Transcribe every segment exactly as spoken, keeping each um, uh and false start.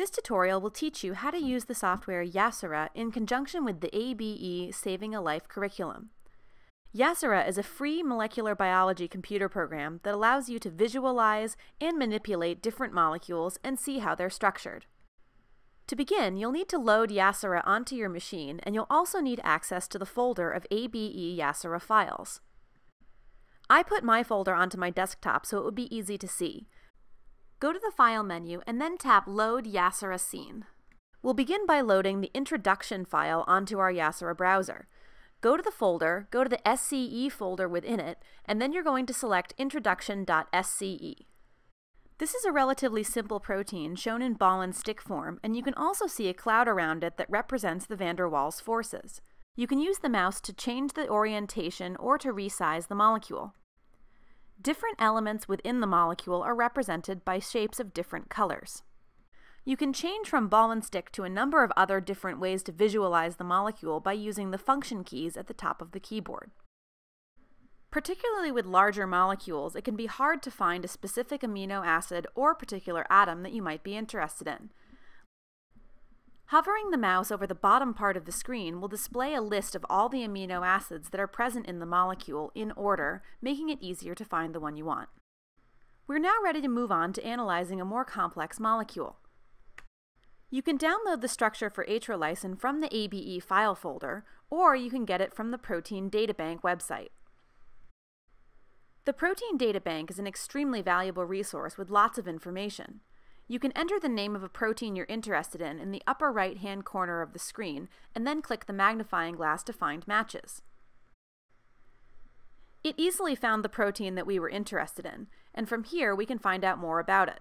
This tutorial will teach you how to use the software Yasara in conjunction with the A B E Saving a Life curriculum. Yasara is a free molecular biology computer program that allows you to visualize and manipulate different molecules and see how they're structured. To begin, you'll need to load Yasara onto your machine, and you'll also need access to the folder of A B E Yasara files. I put my folder onto my desktop so it would be easy to see. Go to the File menu and then tap Load Yasara Scene. We'll begin by loading the introduction file onto our Yasara browser. Go to the folder, go to the S C E folder within it, and then you're going to select introduction dot S C E. This is a relatively simple protein shown in ball and stick form, and you can also see a cloud around it that represents the van der Waals forces. You can use the mouse to change the orientation or to resize the molecule. Different elements within the molecule are represented by shapes of different colors. You can change from ball and stick to a number of other different ways to visualize the molecule by using the function keys at the top of the keyboard. Particularly with larger molecules, it can be hard to find a specific amino acid or particular atom that you might be interested in. Hovering the mouse over the bottom part of the screen will display a list of all the amino acids that are present in the molecule in order, making it easier to find the one you want. We're now ready to move on to analyzing a more complex molecule. You can download the structure for atrolysin from the A B E file folder, or you can get it from the Protein Data Bank website. The Protein Data Bank is an extremely valuable resource with lots of information. You can enter the name of a protein you're interested in in the upper right-hand corner of the screen, and then click the magnifying glass to find matches. It easily found the protein that we were interested in, and from here we can find out more about it.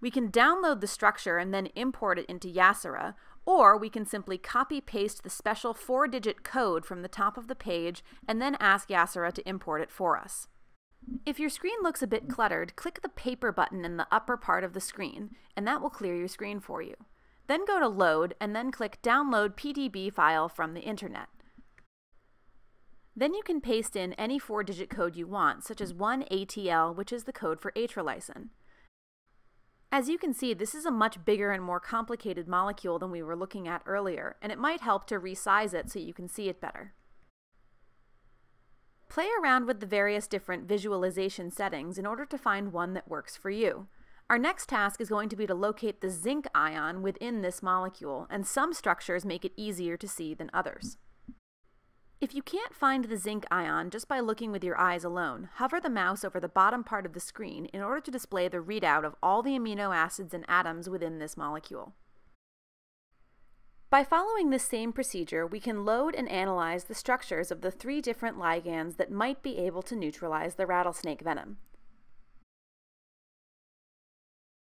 We can download the structure and then import it into Yasara, or we can simply copy-paste the special four-digit code from the top of the page and then ask Yasara to import it for us. If your screen looks a bit cluttered, click the paper button in the upper part of the screen, and that will clear your screen for you. Then go to Load, and then click Download P D B file from the internet. Then you can paste in any four-digit code you want, such as one A T L, which is the code for atrolysin. As you can see, this is a much bigger and more complicated molecule than we were looking at earlier, and it might help to resize it so you can see it better. Play around with the various different visualization settings in order to find one that works for you. Our next task is going to be to locate the zinc ion within this molecule, and some structures make it easier to see than others. If you can't find the zinc ion just by looking with your eyes alone, hover the mouse over the bottom part of the screen in order to display the readout of all the amino acids and atoms within this molecule. By following this same procedure, we can load and analyze the structures of the three different ligands that might be able to neutralize the rattlesnake venom.